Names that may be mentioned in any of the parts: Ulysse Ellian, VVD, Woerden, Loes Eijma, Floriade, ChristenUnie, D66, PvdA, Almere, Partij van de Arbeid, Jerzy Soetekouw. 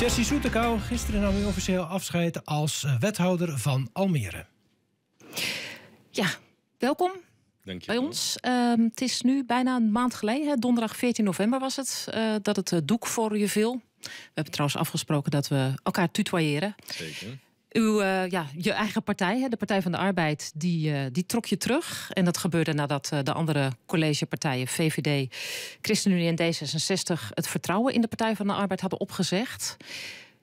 Jerzy Soetekouw, gisteren nam u officieel afscheid als wethouder van Almere. Ja, welkom. Dank je bij ons. Het is nu bijna een maand geleden, hè, donderdag 14 november was het, dat het doek voor je viel. We hebben trouwens afgesproken dat we elkaar tutoyeren. Zeker. Je eigen partij, hè, de Partij van de Arbeid, die trok je terug. En dat gebeurde nadat de andere collegepartijen, VVD, ChristenUnie en D66... het vertrouwen in de Partij van de Arbeid hadden opgezegd.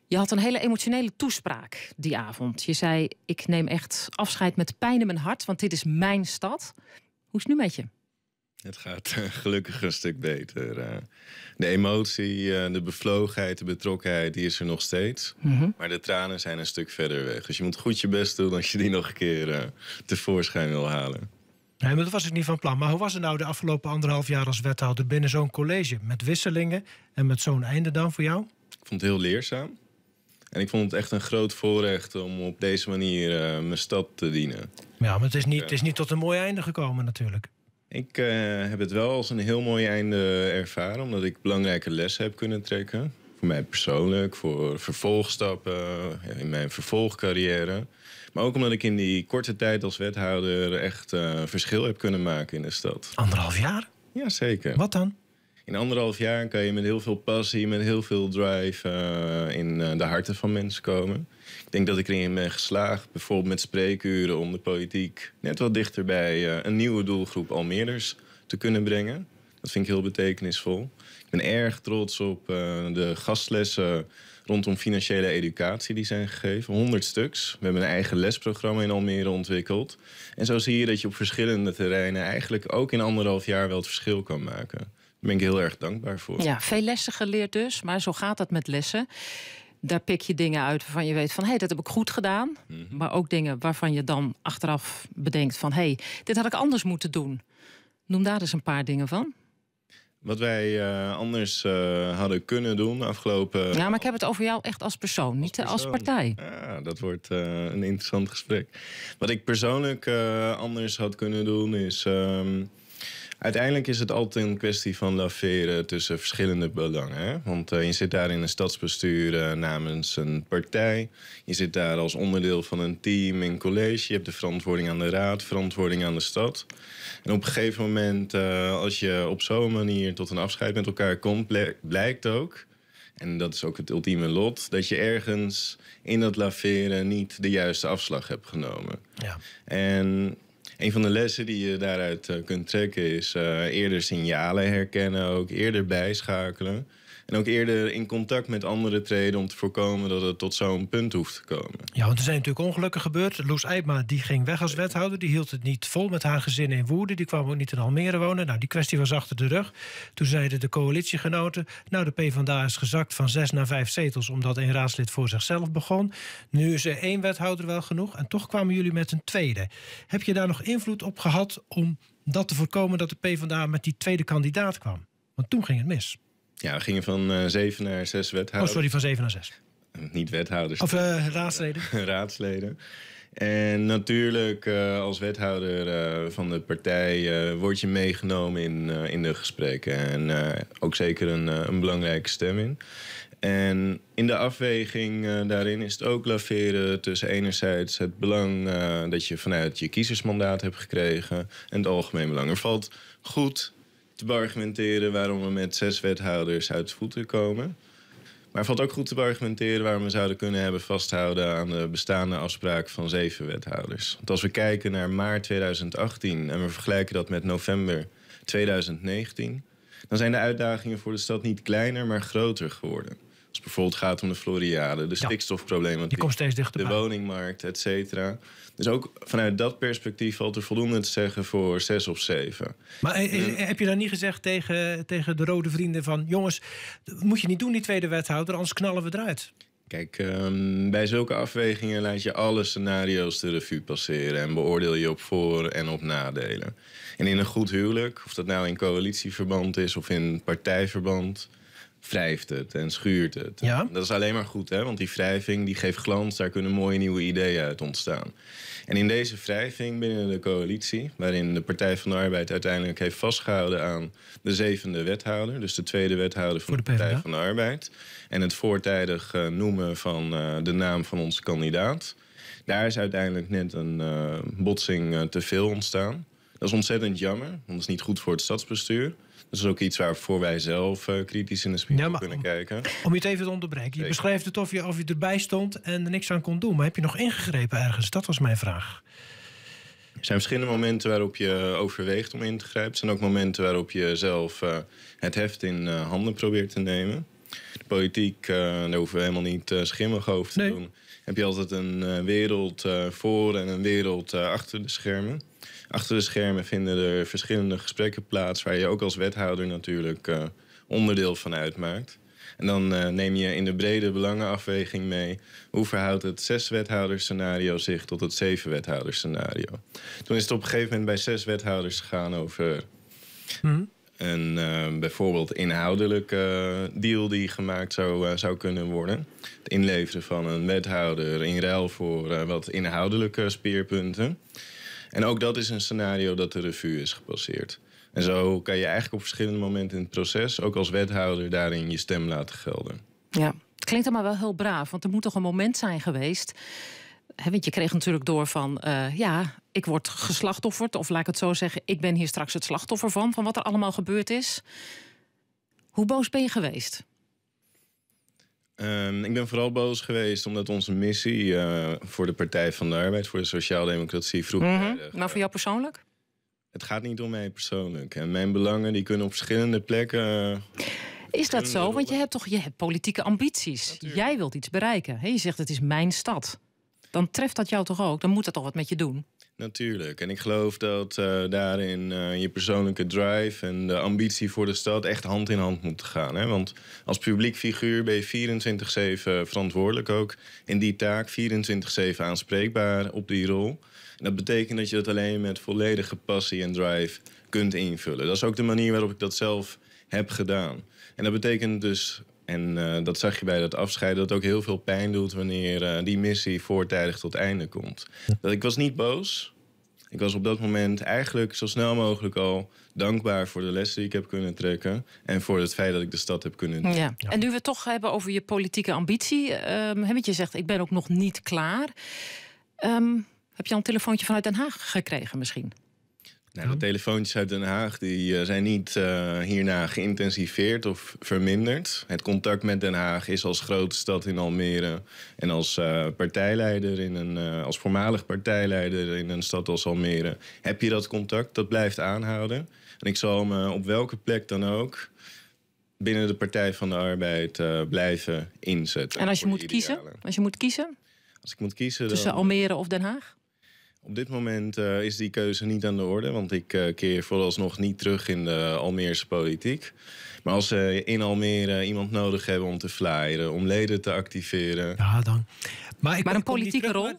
Je had een hele emotionele toespraak die avond. Je zei, ik neem echt afscheid met pijn in mijn hart, want dit is mijn stad. Hoe is het nu met je? Het gaat gelukkig een stuk beter. De emotie, de bevlogenheid, de betrokkenheid, die is er nog steeds. Maar de tranen zijn een stuk verder weg. Dus je moet goed je best doen als je die nog een keer tevoorschijn wil halen. Nee, maar dat was ik niet van plan. Maar hoe was het nou de afgelopen 1,5 jaar als wethouder binnen zo'n college? Met wisselingen en met zo'n einde dan voor jou? Ik vond het heel leerzaam. En ik vond het echt een groot voorrecht om op deze manier mijn stad te dienen. Ja, maar het is niet tot een mooi einde gekomen natuurlijk. Ik heb het wel als een heel mooi einde ervaren, omdat ik belangrijke lessen heb kunnen trekken. Voor mij persoonlijk, voor vervolgstappen, in mijn vervolgcarrière. Maar ook omdat ik in die korte tijd als wethouder echt verschil heb kunnen maken in de stad. 1,5 jaar? Ja, zeker. Wat dan? In 1,5 jaar kan je met heel veel passie, met heel veel drive in de harten van mensen komen. Ik denk dat ik erin ben geslaagd, bijvoorbeeld met spreekuren, om de politiek net wat dichter bij een nieuwe doelgroep Almeerders te kunnen brengen. Dat vind ik heel betekenisvol. Ik ben erg trots op de gastlessen rondom financiële educatie die zijn gegeven. 100 stuks. We hebben een eigen lesprogramma in Almere ontwikkeld. En zo zie je dat je op verschillende terreinen eigenlijk ook in 1,5 jaar wel het verschil kan maken. Daar ben ik heel erg dankbaar voor. Ja, veel lessen geleerd dus, maar zo gaat dat met lessen. Daar pik je dingen uit waarvan je weet van, hé, dat heb ik goed gedaan. Maar ook dingen waarvan je dan achteraf bedenkt van, hé, dit had ik anders moeten doen. Noem daar eens een paar dingen van. Wat wij anders hadden kunnen doen de afgelopen... Ja, maar ik heb het over jou echt als persoon, als partij. Ja, dat wordt een interessant gesprek. Wat ik persoonlijk anders had kunnen doen is... Uiteindelijk is het altijd een kwestie van laveren tussen verschillende belangen. Hè? Want je zit daar in een stadsbestuur namens een partij. Je zit daar als onderdeel van een team in college. Je hebt de verantwoording aan de raad, verantwoording aan de stad. En op een gegeven moment, als je op zo'n manier tot een afscheid met elkaar komt, blijkt ook... en dat is ook het ultieme lot, dat je ergens in dat laveren niet de juiste afslag hebt genomen. Ja. En... een van de lessen die je daaruit kunt trekken is eerder signalen herkennen, ook eerder bijschakelen. En ook eerder in contact met anderen treden om te voorkomen dat het tot zo'n punt hoeft te komen. Ja, want er zijn natuurlijk ongelukken gebeurd. Loes Eijma die ging weg als wethouder, die hield het niet vol met haar gezin in Woerden. Die kwam ook niet in Almere wonen. Nou, die kwestie was achter de rug. Toen zeiden de coalitiegenoten, nou de PvdA is gezakt van 6 naar 5 zetels... omdat een raadslid voor zichzelf begon. Nu is er 1 wethouder wel genoeg en toch kwamen jullie met een tweede. Heb je daar nog invloed op gehad om dat te voorkomen dat de PvdA met die tweede kandidaat kwam? Want toen ging het mis. Ja, we gingen van 7 naar 6 wethouders. Oh, sorry, van 7 naar 6. Niet wethouders. Of raadsleden. Raadsleden. En natuurlijk, als wethouder van de partij word je meegenomen in de gesprekken. En ook zeker een belangrijke stem in. En in de afweging daarin is het ook laveren tussen enerzijds het belang... dat je vanuit je kiezersmandaat hebt gekregen en het algemeen belang. Er valt goed... te beargumenteren waarom we met 6 wethouders uit voeten komen. Maar het valt ook goed te beargumenteren waarom we zouden kunnen hebben vasthouden aan de bestaande afspraak van 7 wethouders. Want als we kijken naar maart 2018 en we vergelijken dat met november 2019... dan zijn de uitdagingen voor de stad niet kleiner, maar groter geworden. Als het bijvoorbeeld gaat om de Floriade, de stikstofproblematiek... die komt steeds dichterbij. De woningmarkt, et cetera. Dus ook vanuit dat perspectief valt er voldoende te zeggen voor 6 of 7. Maar heb je dan niet gezegd tegen de rode vrienden van... jongens, dat moet je niet doen, die tweede wethouder, anders knallen we eruit? Kijk, bij zulke afwegingen laat je alle scenario's de revue passeren... en beoordeel je op voor- en op nadelen. En in een goed huwelijk, of dat nou in coalitieverband is of in partijverband... wrijft het en schuurt het. Ja. Dat is alleen maar goed, hè? Want die wrijving die geeft glans. Daar kunnen mooie nieuwe ideeën uit ontstaan. En in deze wrijving binnen de coalitie, waarin de Partij van de Arbeid uiteindelijk heeft vastgehouden aan de 7e wethouder, dus de 2e wethouder van de Partij van de Arbeid, en het voortijdig noemen van de naam van onze kandidaat, daar is uiteindelijk net een botsing te veel ontstaan. Dat is ontzettend jammer, want dat is niet goed voor het stadsbestuur. Dat is ook iets waarvoor wij zelf kritisch in de spiegel kunnen kijken. Om je het even te onderbreken. Je beschrijft het of je erbij stond en er niks aan kon doen. Maar heb je nog ingegrepen ergens? Dat was mijn vraag. Er zijn verschillende momenten waarop je overweegt om in te grijpen. Er zijn ook momenten waarop je zelf het heft in handen probeert te nemen. De politiek, daar hoeven we helemaal niet schimmig over te doen. Heb je altijd een wereld voor en een wereld achter de schermen. Achter de schermen vinden er verschillende gesprekken plaats, waar je ook als wethouder natuurlijk onderdeel van uitmaakt. En dan neem je in de brede belangenafweging mee, hoe verhoudt het 6-wethoudersscenario zich tot het 7-wethoudersscenario. Toen is het op een gegeven moment bij 6 wethouders gegaan over een bijvoorbeeld inhoudelijke deal die gemaakt zou kunnen worden. Het inleveren van een wethouder in ruil voor wat inhoudelijke speerpunten. En ook dat is een scenario dat de revue is gepasseerd. En zo kan je eigenlijk op verschillende momenten in het proces, ook als wethouder, daarin je stem laten gelden. Ja, het klinkt allemaal wel heel braaf, want er moet toch een moment zijn geweest. He, want je kreeg natuurlijk door van, ik word geslachtofferd. Of laat ik het zo zeggen, ik ben hier straks het slachtoffer van wat er allemaal gebeurd is. Hoe boos ben je geweest? Ik ben vooral boos geweest omdat onze missie voor de Partij van de Arbeid, voor de Sociaaldemocratie vroegtijdig. Maar voor jou persoonlijk? Het gaat niet om mij persoonlijk. En mijn belangen die kunnen op verschillende plekken. Is dat zo? Want je hebt politieke ambities. Natuurlijk. Jij wilt iets bereiken. He, je zegt het is mijn stad. Dan treft dat jou toch ook? Dan moet dat toch wat met je doen? Natuurlijk. En ik geloof dat daarin je persoonlijke drive en de ambitie voor de stad echt hand in hand moeten gaan. Hè? Want als publiek figuur ben je 24/7 verantwoordelijk ook in die taak. 24/7 aanspreekbaar op die rol. En dat betekent dat je dat alleen met volledige passie en drive kunt invullen. Dat is ook de manier waarop ik dat zelf heb gedaan. En dat betekent dus, en dat zag je bij dat afscheiden, dat het ook heel veel pijn doet wanneer die missie voortijdig tot einde komt. Dat, ik was niet boos. Ik was op dat moment eigenlijk zo snel mogelijk al dankbaar voor de lessen die ik heb kunnen trekken. En voor het feit dat ik de stad heb kunnen doen. Ja. En nu we het toch hebben over je politieke ambitie. Je zegt, ik ben ook nog niet klaar. Heb je al een telefoontje vanuit Den Haag gekregen misschien? Nou, de telefoontjes uit Den Haag die zijn niet hierna geïntensiveerd of verminderd. Het contact met Den Haag is als grote stad in Almere en als partijleider in als voormalig partijleider in een stad als Almere heb je dat contact, dat blijft aanhouden. En ik zal me op welke plek dan ook binnen de Partij van de Arbeid blijven inzetten. En als je moet kiezen? Als ik moet kiezen tussen Almere of Den Haag? Op dit moment is die keuze niet aan de orde, want ik keer vooralsnog niet terug in de Almeerse politiek. Maar als ze in Almere iemand nodig hebben om te flyeren, om leden te activeren. Ja, dan. Maar een politieke rol?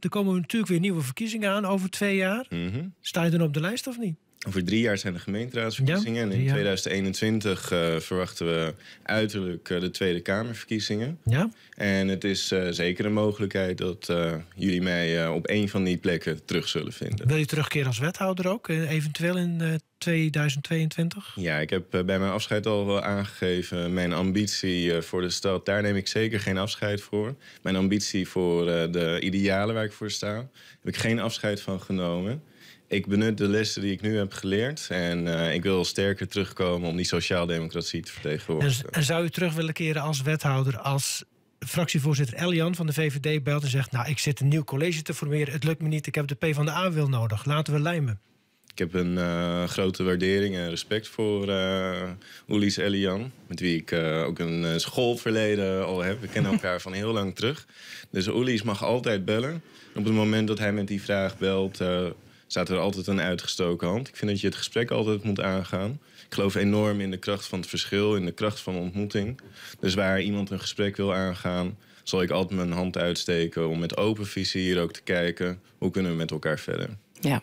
Er komen natuurlijk weer nieuwe verkiezingen aan over 2 jaar. Sta je dan op de lijst of niet? Over 3 jaar zijn de gemeenteraadsverkiezingen. En in 2021 verwachten we uiterlijk de Tweede Kamerverkiezingen. Ja. En het is zeker een mogelijkheid dat jullie mij op één van die plekken terug zullen vinden. Wil je terugkeren als wethouder ook, eventueel in 2022? Ja, ik heb bij mijn afscheid al wel aangegeven mijn ambitie voor de stad. Daar neem ik zeker geen afscheid voor. Mijn ambitie voor de idealen waar ik voor sta, heb ik geen afscheid van genomen. Ik benut de lessen die ik nu heb geleerd. En ik wil sterker terugkomen om die sociaaldemocratie te vertegenwoordigen. En zou u terug willen keren als wethouder als fractievoorzitter Ellian van de VVD belt en zegt, nou, ik zit een nieuw college te formeren, het lukt me niet, ik heb de PvdA wil nodig, laten we lijmen. Ik heb een grote waardering en respect voor Ulysse Ellian, met wie ik ook een schoolverleden al heb. We kennen elkaar van heel lang terug. Dus Ulysse mag altijd bellen. Op het moment dat hij met die vraag belt, staat er altijd een uitgestoken hand. Ik vind dat je het gesprek altijd moet aangaan. Ik geloof enorm in de kracht van het verschil, in de kracht van ontmoeting. Dus waar iemand een gesprek wil aangaan, zal ik altijd mijn hand uitsteken om met open vizier ook te kijken hoe kunnen we met elkaar verder. Ja.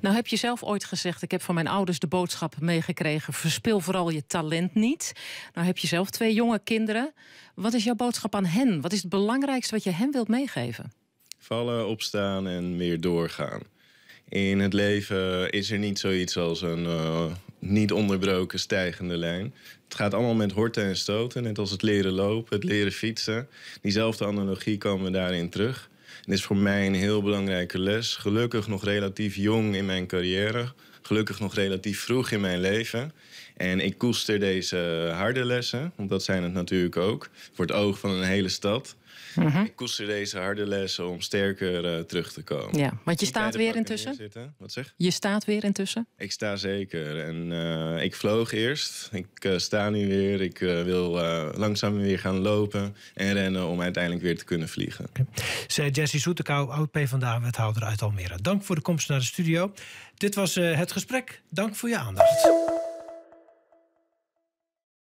Nou heb je zelf ooit gezegd, ik heb van mijn ouders de boodschap meegekregen, verspil vooral je talent niet. Nou heb je zelf twee jonge kinderen. Wat is jouw boodschap aan hen? Wat is het belangrijkste wat je hen wilt meegeven? Vallen, opstaan en weer doorgaan. In het leven is er niet zoiets als een niet onderbroken stijgende lijn. Het gaat allemaal met horten en stoten, net als het leren lopen, het leren fietsen. Diezelfde analogie komen we daarin terug. Dit is voor mij een heel belangrijke les. Gelukkig nog relatief jong in mijn carrière. Gelukkig nog relatief vroeg in mijn leven. En ik koester deze harde lessen, want dat zijn het natuurlijk ook. Voor het oog van een hele stad. Ik koester deze harde lessen om sterker terug te komen. Ja, want je staat weer intussen? Wat zeg? Je staat weer intussen? Ik sta zeker. En ik vloog eerst. Ik sta nu weer. Ik wil langzaam weer gaan lopen en rennen om uiteindelijk weer te kunnen vliegen. Okay. Zij Jerzy Soetekouw, oud-PvdA-wethouder uit Almere. Dank voor de komst naar de studio. Dit was het gesprek. Dank voor je aandacht.